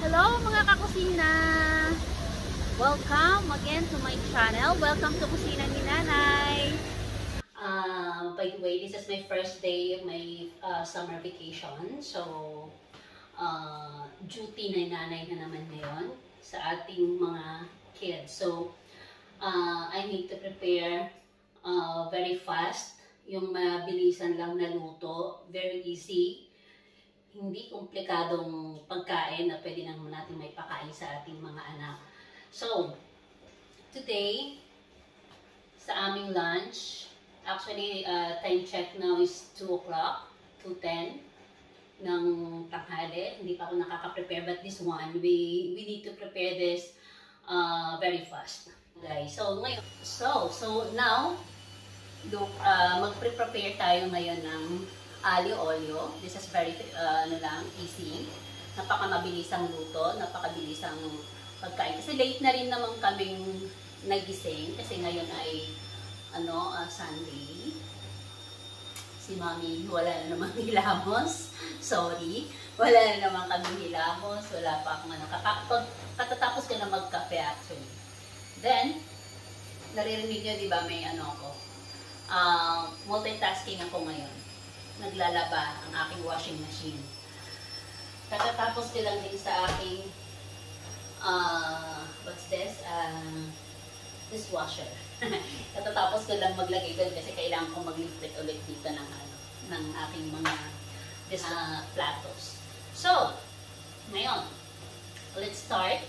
Hello mga kakusina! Welcome again to my channel. Welcome to Kusina ni Nanay. By the way, this is my first day of my summer vacation. So, duty na nanay na naman ngayon sa ating mga kids. So, I need to prepare very fast. Yung mabilisan lang na luto. Very easy. Hindi komplikadong pagkain na pwede naman natin may pakain sa ating mga anak. So, today, sa aming lunch, actually, time check now is 2 o'clock, 2:10 ng tanghali. Hindi pa ako nakaka-prepare, but this one, we need to prepare this very fast. Guys, so now, mag-prepare tayo ngayon ng aglio olio. This is very easy. Napakamabilis ang luto, napakabilis ang pagkain. Kasi late na rin naman kaming nagising kasi ngayon ay Sunday. Si Mami wala na naman hilamos. Sorry. Wala na naman kaming hilamos. Wala pa akong katatapos ko na magkape actually. Then, naririnig niyo 'di ba may multitasking ako ngayon. Naglalaba ang aking washing machine. Kakatapos ko lang din sa aking what's this? Dishwasher. Katatapos ko lang maglagay doon kasi kailangan ko maglipat ulit dito ng aking mga platos. So, ngayon, let's start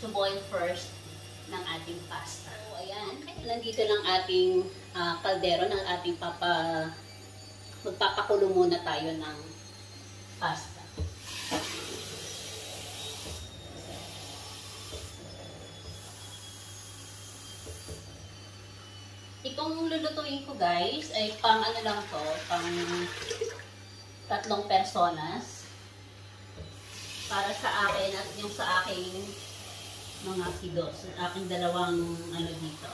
to boil first ng ating pasta. So, ayan. Nandito ng ating kaldero ng ating magpapakulo muna tayo ng pasta. Itong lulutuin ko guys ay pang tatlong personas para sa akin at yung sa aking mga kiddos, aking dalawang dito,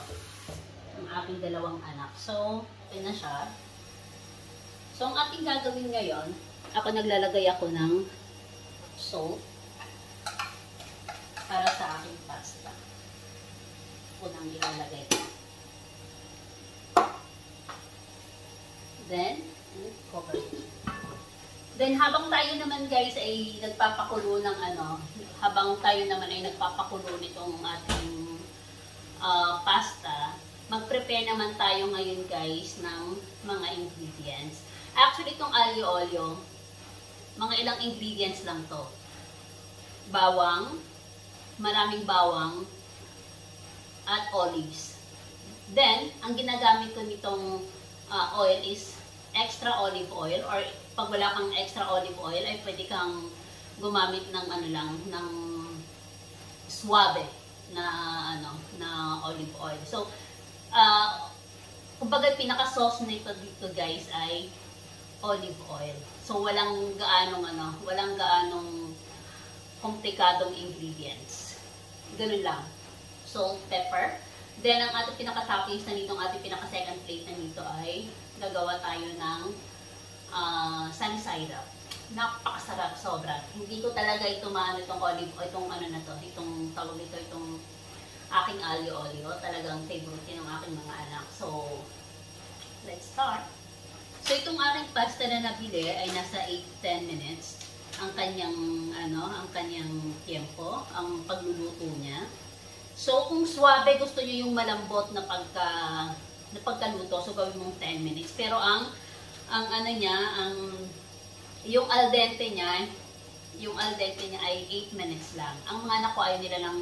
yung aking dalawang anak. So, okay na siya. So, ang ating gagawin ngayon, naglalagay ako ng salt para sa aking pasta. Unang ilalagay ko. Then, cover it. Then, habang tayo naman guys ay nagpapakulo ng habang tayo naman ay nagpapakulo nitong ating pasta, mag-prepare naman tayo ngayon guys ng mga ingredients. Actually, itong aglio olio, mga ilang ingredients lang to. Bawang, maraming bawang, at olives. Then, ang ginagamit ko nitong oil is extra olive oil, or pag wala kang extra olive oil, ay pwede kang gumamit ng ng suave na na olive oil. So, kumbaga pinaka-sauce nito dito guys ay olive oil. So walang gaanong komplikadong ingredients. Ganun lang. Salt, pepper. Then ang ating pinaka-toppings na nito, ang ating pinaka-second plate na nito ay gagawa tayo ng sunny side up. Napakasarap sobra. Hindi ko talaga ito maano itong olive oil, itong itong aking aglio olio. Talagang favorite ng aking mga anak. So, let's start. So, itong aking pasta na nabili ay nasa 8-10 minutes ang kanyang tiempo, ang pagluluto niya. So, kung suabe gusto niyo yung malambot na pagkaluto, so gawin mong 10 minutes. Pero yung al dente niya, ay 8 minutes lang. Ang mga anak ko ayaw nila ng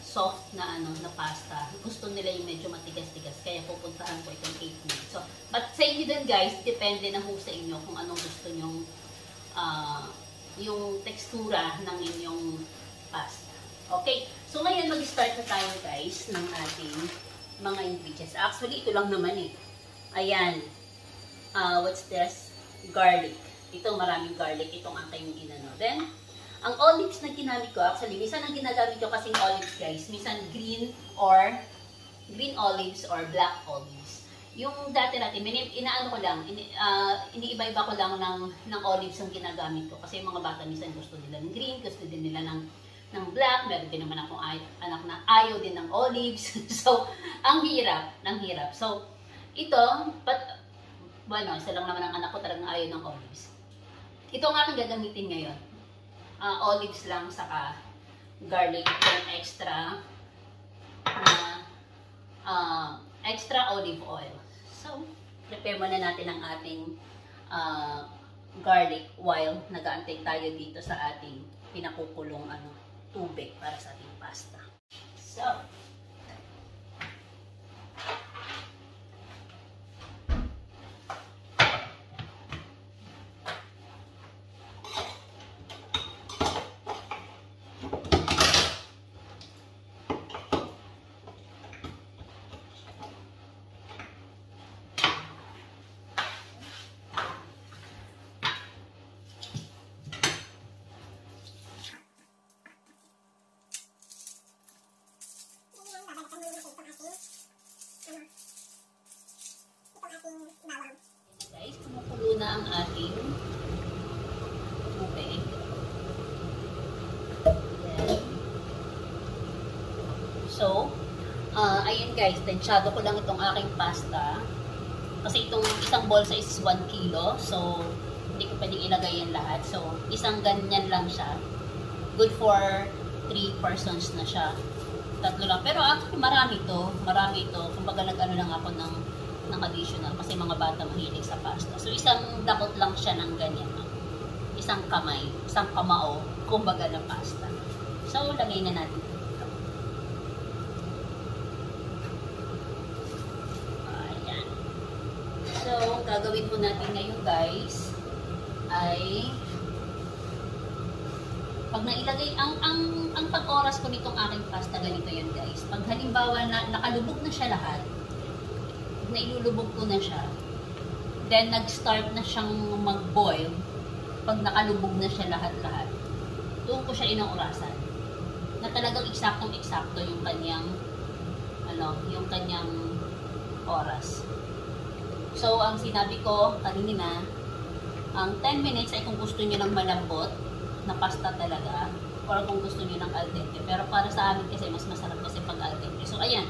soft na na pasta. Gusto nila yung medyo matigas-tigas, kaya pupuntahan ko itong 8 minutes. So, but sa inyo din guys, depende na ho sa inyo kung anong gusto nyong yung tekstura ng inyong pasta. Okay, so ngayon mag-start na tayo guys ng ating mga ingredients. Actually, ito lang naman eh. Ayan, what's this? Garlic. Ito, maraming garlic. Itong aking ginano. Then, ang olives na ginamit ko, actually, minsan ang ginagamit ko kasing olives guys, minsan green olives or black olives. Yung dati-dati, inaano ko lang, iniiba-iba ko lang ng olives ang ginagamit ko. Kasi mga bata minsan gusto nila ng green, gusto din nila ng black. Meron din naman akong anak na ayaw din ng olives. So, ang hirap, ng hirap. So, ito, bueno, isa lang naman ang anak ko talagang ayaw ng olives. Ito ang aking gagamitin ngayon. Olives lang, saka garlic, and extra na extra olive oil. So, prepare muna natin ang ating garlic while nag-aantay tayo dito sa ating pinakukulong tubig para sa ating pasta. So, ayun guys, tensyado ko lang itong aking pasta. Kasi itong isang bolsa is 1 kilo. So, hindi ko pwedeng ilagay yan lahat. So, isang ganyan lang siya. Good for 3 persons na siya. Tatlo lang. Pero actually, marami to. Marami to. Kumbaga nag-ano lang ako ng additional. Kasi mga bata mahilig sa pasta. So, isang dakot lang siya ng ganyan. Isang kamay. Isang kamao. Kumbaga na pasta. So, lagay na natin. So, gagawin po natin ngayon guys ay pag nailagay ang pag-oras ko nitong aking pasta ganito yun guys. Pag halimbawa na nakalubog na siya lahat, nailulubog ko na siya. Then nag-start na siyang mag-boil. Pag nakalubog na siya lahat-lahat, doon ko siya inaurasan. Na talagang eksaktong-eksakto yung kanyang oras. So, ang sinabi ko kanina, ang 10 minutes ay kung gusto niyo ng malambot na pasta talaga or kung gusto niyo ng al dente. Pero para sa amin kasi mas masarap kasi pag al dente. So, ayan.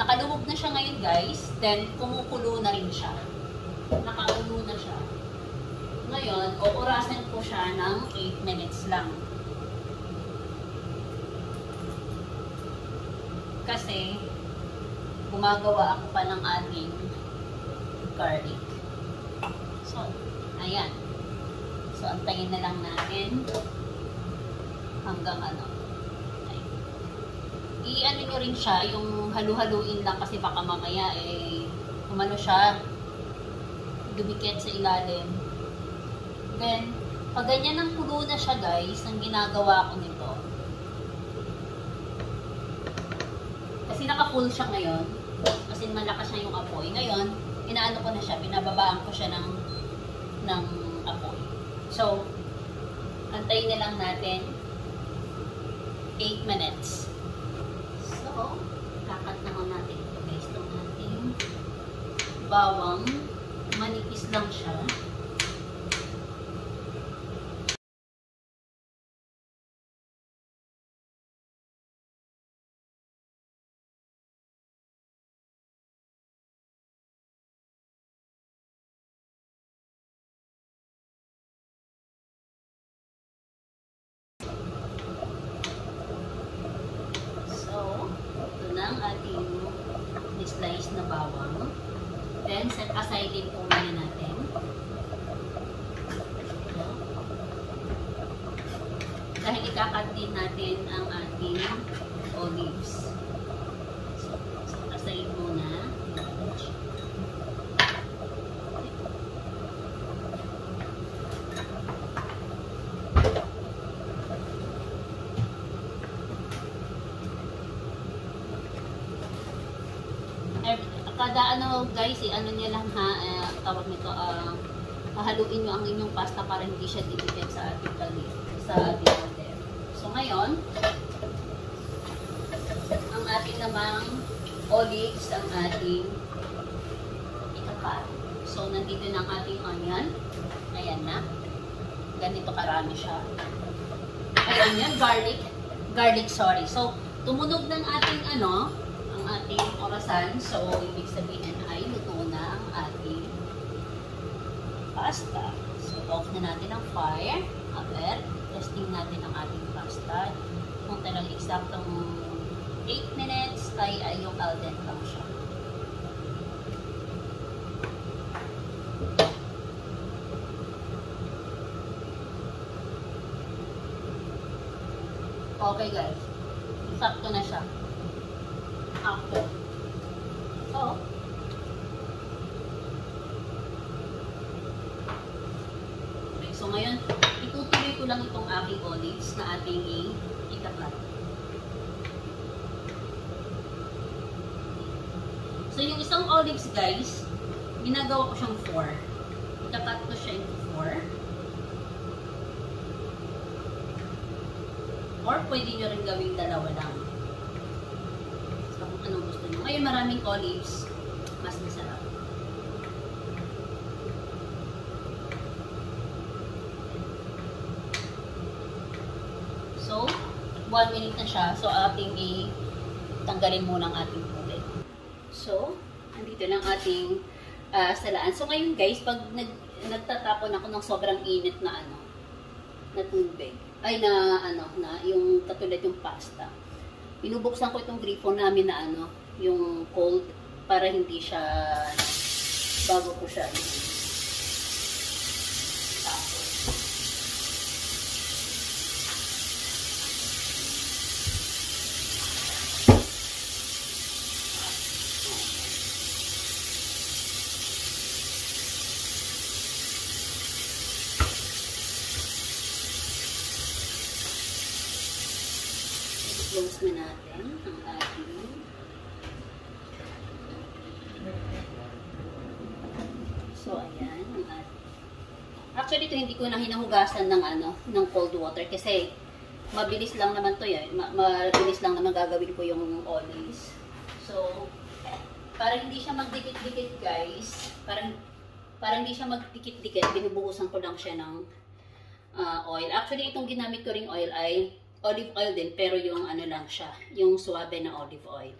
Nakalubog na siya ngayon, guys. Then, kumukulo na rin siya. Nakaulo na siya. Ngayon, uurasan ko siya ng 8 minutes lang. Kasi, gumagawa ako pa ng ating garlic. So, ayan. So, antayin na lang natin hanggang okay. I-ano nyo rin siya, yung halu-haluin lang kasi baka mamaya kumano siya, dumikit sa ilalim. Then, pag ganyan ang kulo na siya guys, ang ginagawa ko nito. Kasi naka-full siya ngayon. Kasi malakas siya yung apoy. Ngayon, inaano ko na siya, binababaan ko siya ng apoy. So, antayin na lang natin 8 minutes. So, kakat naman natin ito guys, itong ating bawang, manipis lang siya. Slice na bawang. Then, set aside din po muna natin. Dahil ikakat din natin ang ating olives. So, set aside muna. Kada guys, niya lang ha, tawag nito, haluin nyo ang inyong pasta para hindi siya didikit sa ating order. So ngayon, ang ating namang olives, ang ating natin ang ating onion. Ayan na. Ganito karami siya. Ayan yan, garlic. Garlic, sorry. So, tumunog ng ating ang ating orasan. So, ibig sabihin ay luto na ang ating pasta. So, off na natin ang fire. Aber, testing natin ang ating pasta. Kung talagang eksaktong 8 minutes, tayo ay yung al dente lang siya. Okay guys, eksakto na siya. Ako. So, okay, so ngayon, itutuloy ko lang itong aking olives na ating itatla. So, yung isang olives guys, ginagawa ko siyang 4. Itapat ko siya into 4. Or pwede nyo rin gawing dalawa lang. So, kung anong gusto nyo. Ngayon, maraming olives, mas masarap. So, 1 minute na siya. So, ating tanggalin muna ang ating puti. So, andito lang ating salaan. So, ngayon guys, pag nagtatapon ako ng sobrang init na na tubig, ay na yung katulad yung pasta, pinubuksan ko itong griffon namin na yung cold, para hindi siya, bago ko siya tapon. Close na natin ang ating so ayan ang ating. Actually ito hindi ko na hinahugasan ng ng cold water kasi mabilis lang naman to yan, mabilis lang naman gagawin ko yung olives. So para hindi siya magdikit-dikit guys, para hindi siya magdikit-dikit, binubuhusan ko lang siya ng oil. Actually itong ginamit ko ring oil ay olive oil din, pero yung lang siya, yung suabe na olive oil.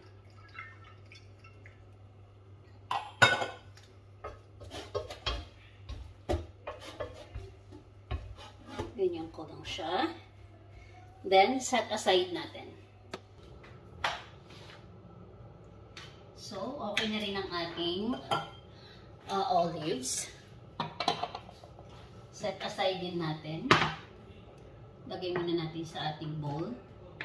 Ganyan ko lang siya. Then, set aside natin. So, okay na rin ang ating olives. Set aside din natin. Lagay muna natin sa ating bowl. So,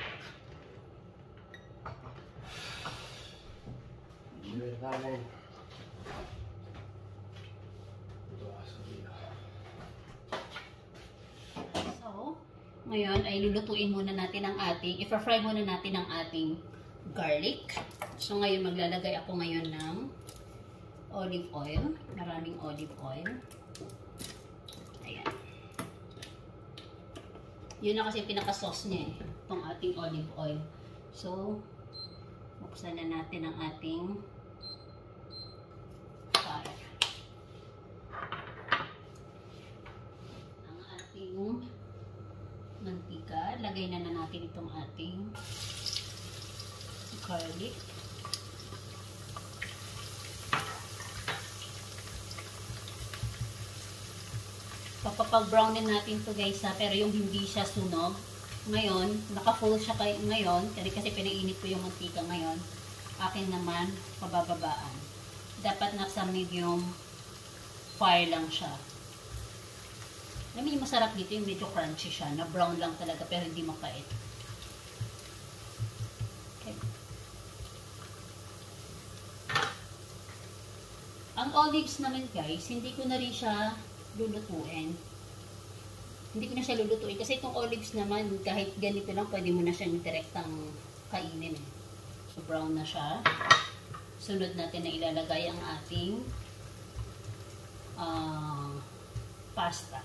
ngayon ay lulutuin muna natin ang ating, i-fry muna natin ang ating garlic. So, ngayon maglalagay ako ngayon ng olive oil. Maraming olive oil. Yun na kasi pinaka-sauce niya itong ating olive oil. So, buksan na natin ang ating fire. Ang ating mantika. Lagay na natin itong ating garlic. Papapag-brownin natin to guys pero yung hindi siya sunog. Ngayon, naka-full siya kayo ngayon kasi pinainit ko yung mantika ngayon. Akin naman, pabababaan. Dapat nasa medium fire lang siya. Alam mo yung masarap dito, yung medyo crunchy siya, na brown lang talaga pero hindi makait. Okay. Ang olives naman guys, hindi ko na rin siya lulutuin. Hindi ko na siya lulutuin kasi itong olives naman kahit ganito lang pwede mo na siyang direktang kainin. So brown na siya. Sunod natin na ilalagay ang ating pasta.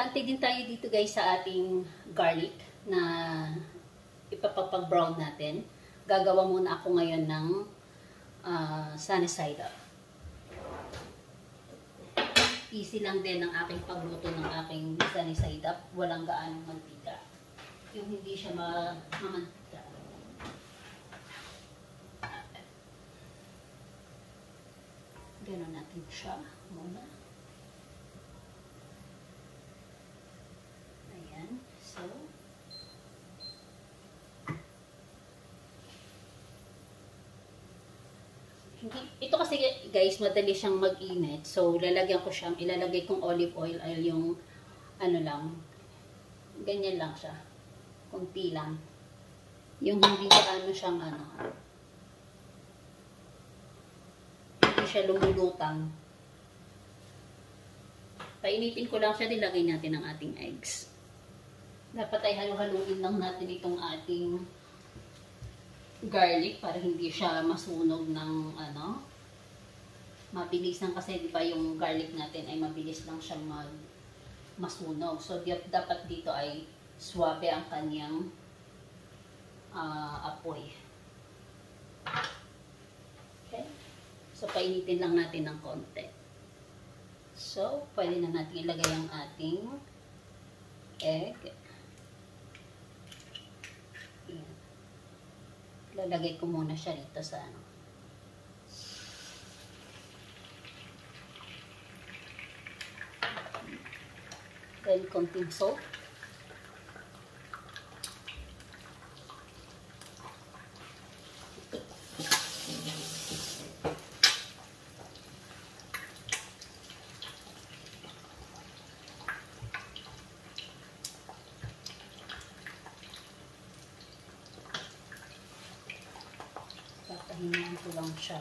nag-aantay din tayo dito guys sa ating garlic na ipapapag-brown natin. Gagawa muna ako ngayon ng sunny side up. Easy lang din ang aking pagluto ng aking sunny side up. Walang gaanong mantika. Yung hindi siya mamantika. Ganon natin siya muna. Ayan. So, ito kasi guys, madali siyang mag-init. So, ilalagay kong olive oil ay yung ano lang. Ganyan lang siya. Kunti lang. Yung hindi ano siyang ano. Siya lumulutang. Painitin ko lang siya, nilagay natin ang ating eggs. Dapat ay halu-haluin lang natin itong ating garlic para hindi siya masunog ng ano. Mabilis lang kasi di ba yung garlic natin ay mabilis lang siyang masunog. So dapat dito ay suwabe ang kanyang apoy. Okay? So, painitin lang natin ng konti. So, pwede na natin ilagay ang ating egg. Ayan. Lalagay ko muna siya rito sa ano. Then, konting salt. Hinaan ko lang siya.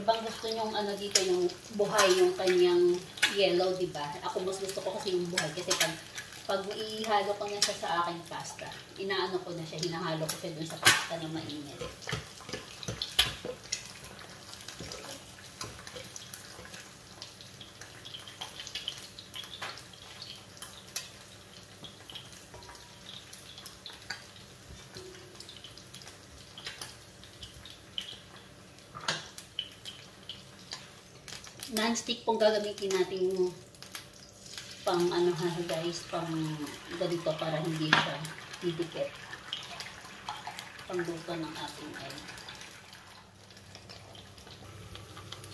Bang gusto nyong ano dito yung buhay yung kanyang yellow, di ba? Ako mas gusto ko kasi yung buhay kasi pag ihalo ko na siya sa aking pasta, inaano ko na siya, hinahalo ko siya dun sa pasta na mainit. Non-stick pong gagamitin natin yung pang ano ha guys, pang ganito para hindi siya didikit. Pangluto ng ating egg.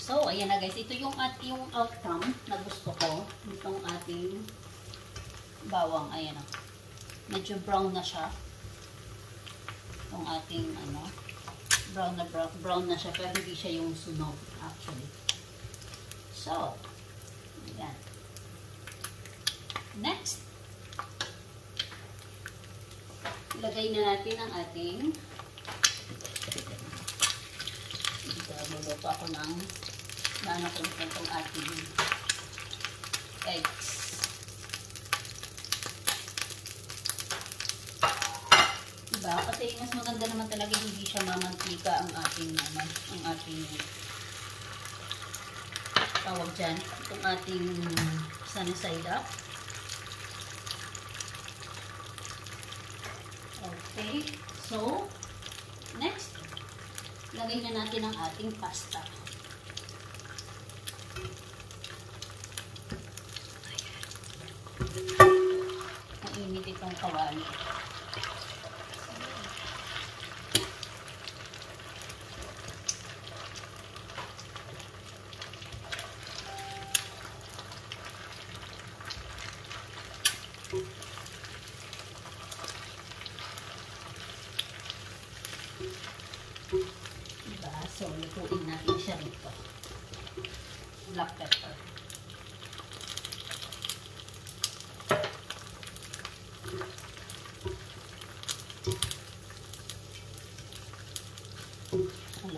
So, ayan na guys. Ito yung outcome na gusto ko. Itong ating bawang. Ayan na. Medyo brown na siya. Itong ating ano, brown na siya pero hindi siya yung sunog actually. So, ayan. Next, ilagay na natin ang ating maano ko itong ating eggs. Diba? Kasi mas maganda naman talaga hindi siya mamantika ang ating tawag dyan, itong ating sunny side up. Okay. So, next, lagay na natin ang ating pasta. Mainit itong kawali. So, lutuin natin siya dito. Black pepper.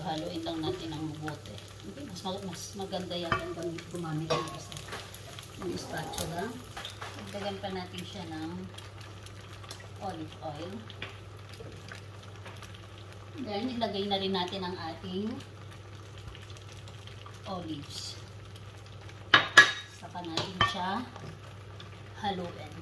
haluin lang natin ang mabuti. Okay, mas maganda yan ang gumamit ng spatula. Dagdagan pa natin siya ng olive oil. Then, ilagay na rin natin ang ating olives. Saka natin siya haluin.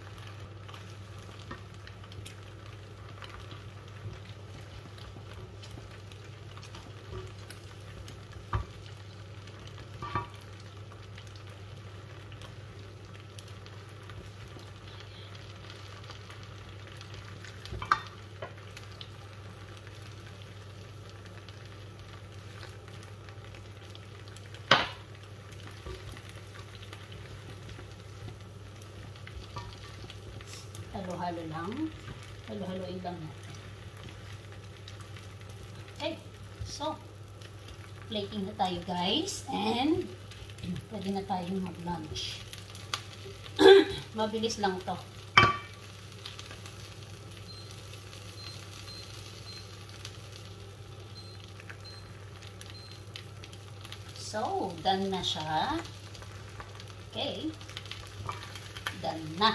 Halo-halo lang. Halo-haloin lang natin. Okay. So, plating na tayo, guys. And, pwede na tayo mag-lunch. Mabilis lang to. So, done na siya. Okay. Done na.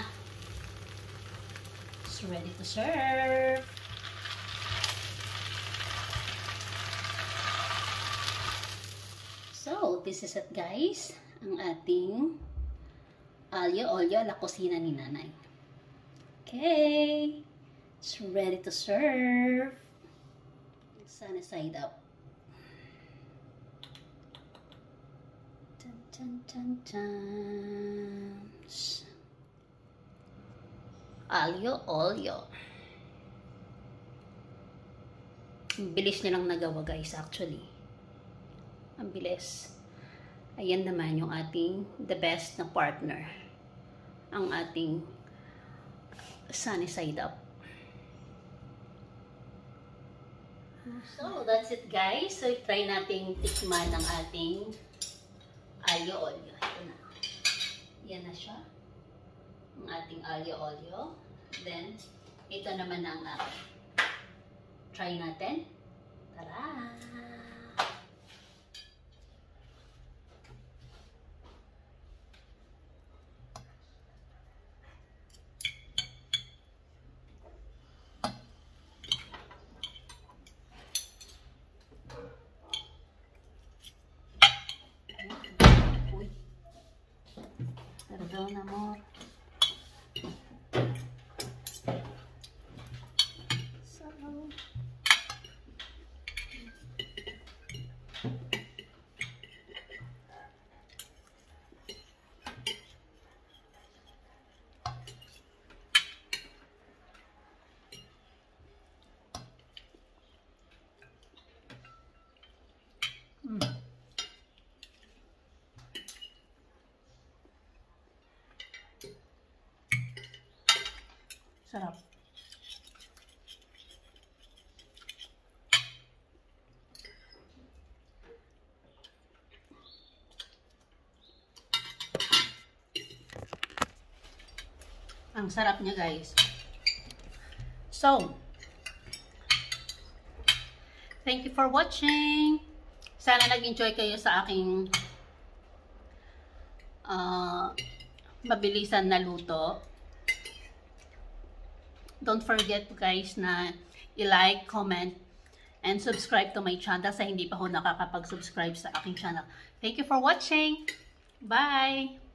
Ready to serve. So, this is it, guys. Ang ating aglio olio la kusina ni Nanay. Okay. It's ready to serve. Sunny side up. Dun, dun, dun, dun. Aglio olio. Ang bilis nilang nagawa, guys, actually. Ang bilis. Ayan naman yung ating the best na partner. Ang ating sunny side up. So, that's it, guys. So, try nating tikman ng ating aglio olio. Ito na. Yan na siya. Ang ating aglio olio. Then, ito naman ang try natin. Tara! Uy! Perdón, amor. Sarap. Ang sarap niya, guys. So, thank you for watching. Sana nag-enjoy kayo sa aking mabilisan na luto. Don't forget, guys, na i-like, comment, and subscribe to my channel sa hindi pa ho nakakapag-subscribe sa aking channel. Thank you for watching. Bye!